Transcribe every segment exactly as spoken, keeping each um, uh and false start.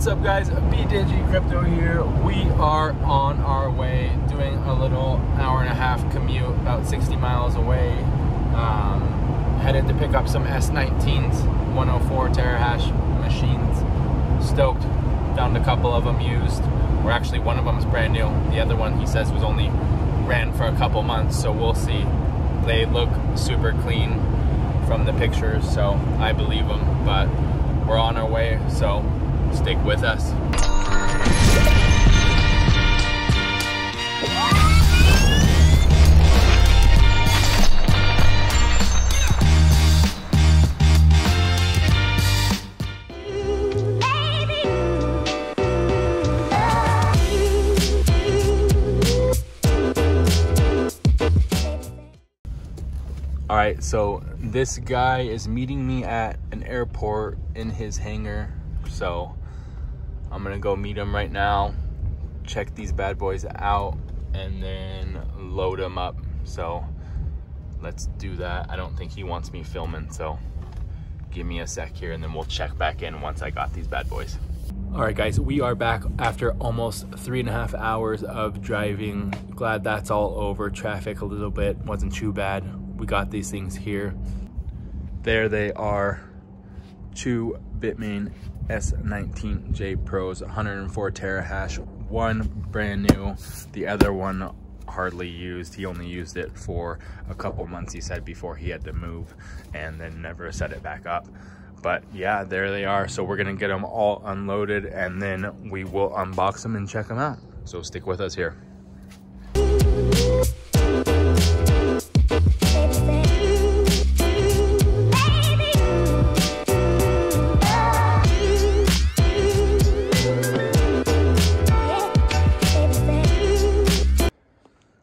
What's up, guys? BDigi Crypto here. We are on our way, doing a little hour and a half commute, about sixty miles away. Um, headed to pick up some S nineteens, one oh four terahash machines. Stoked. Found a couple of them used. Or actually, one of them is brand new. The other one, he says, was only ran for a couple months, so we'll see. They look super clean from the pictures, so I believe them. But we're on our way, so stick with us. All right, so this guy is meeting me at an airport in his hangar, so I'm gonna go meet him right now, check these bad boys out, and then load them up. So let's do that. I don't think he wants me filming, so give me a sec here and then we'll check back in once I got these bad boys. All right, guys, we are back after almost three and a half hours of driving. Glad that's all over. Traffic a little bit, wasn't too bad. We got these things here. There they are, two Bitmain S nineteen J Pros, one hundred four terahash, one brand new, the other one hardly used. He only used it for a couple months, he said, before he had to move and then never set it back up. But yeah, there they are. So we're gonna get them all unloaded and then we will unbox them and check them out. So stick with us here.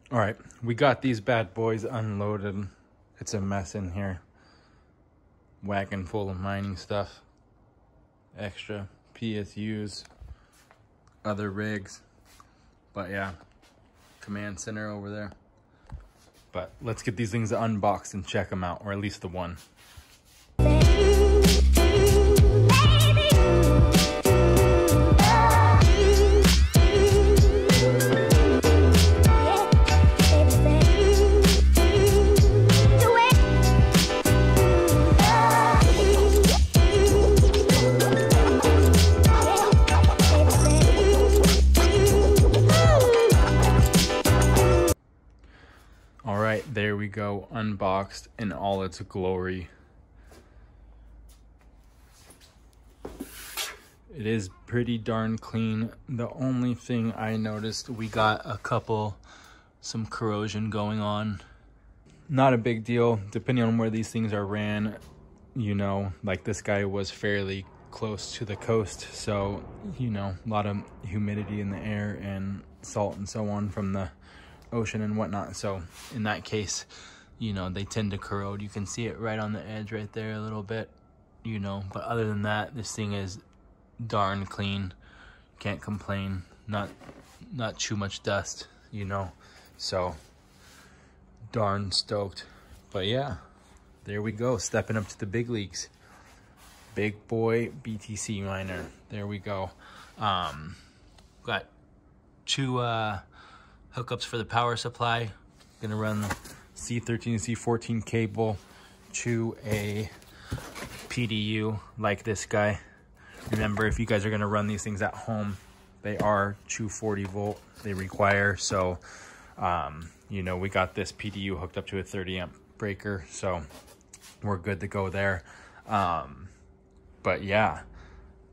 All right, we got these bad boys unloaded. It's a mess in here. Wagon full of mining stuff. Extra P S Us, other rigs. But yeah, command center over there. But let's get these things unboxed and check them out, or at least the one. There we go, unboxed in all its glory. It is pretty darn clean. The only thing I noticed, we got a couple, some corrosion going on. Not a big deal, depending on where these things are ran. You know, like this guy was fairly close to the coast, so, you know, a lot of humidity in the air and salt and so on from the ocean and whatnot. So in that case, you know, they tend to corrode. You can see it right on the edge right there a little bit, you know, but other than that, this thing is darn clean. Can't complain. Not not too much dust, you know, so darn stoked. But yeah, there we go, stepping up to the big leagues. Big boy B T C miner. There we go. Um got two uh hookups for the power supply. Gonna run the C thirteen and C fourteen cable to a P D U like this guy. Remember, if you guys are gonna run these things at home, they are two forty volt they require. So, um, you know, we got this P D U hooked up to a thirty amp breaker, so we're good to go there. Um, but yeah,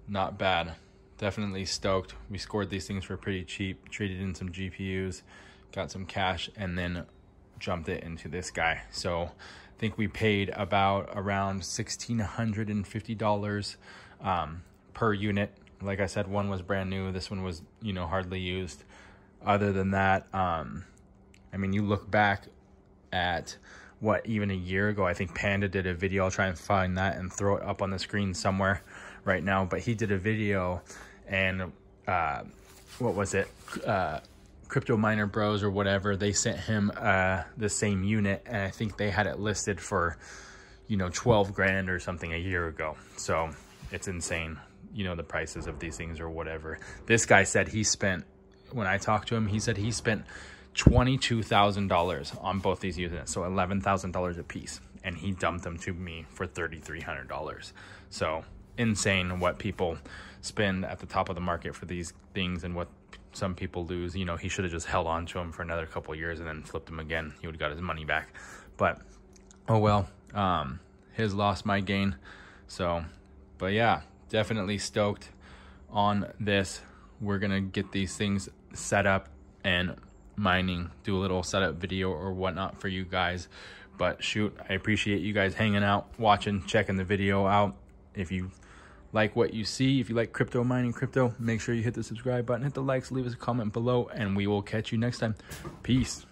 not bad. Definitely stoked. We scored these things for pretty cheap, traded in some G P Us, got some cash, and then jumped it into this guy. So I think we paid about around one thousand six hundred fifty dollars um, per unit. Like I said, one was brand new. This one was, you know, hardly used. Other than that, um, I mean, you look back at what, even a year ago, I think Panda did a video. I'll try and find that and throw it up on the screen somewhere right now. But he did a video, and uh what was it, uh Crypto Miner Bros or whatever, they sent him uh the same unit, and I think they had it listed for, you know, twelve grand or something a year ago. So it's insane. you know, the prices of these things or whatever. This guy said he spent, when I talked to him, he said he spent twenty-two thousand dollars on both these units, so eleven thousand dollars a piece, and he dumped them to me for thirty-three hundred dollars. So insane what people spend at the top of the market for these things and what some people lose. You know, he should have just held on to them for another couple of years and then flipped them again. He would have got his money back. But, oh well, um, his loss, my gain. So, but yeah, definitely stoked on this. We're going to get these things set up and mining, do a little setup video or whatnot for you guys. But shoot, I appreciate you guys hanging out, watching, checking the video out. If you like what you see, if you like crypto, mining crypto, make sure you hit the subscribe button, hit the likes, leave us a comment below, and we will catch you next time. Peace.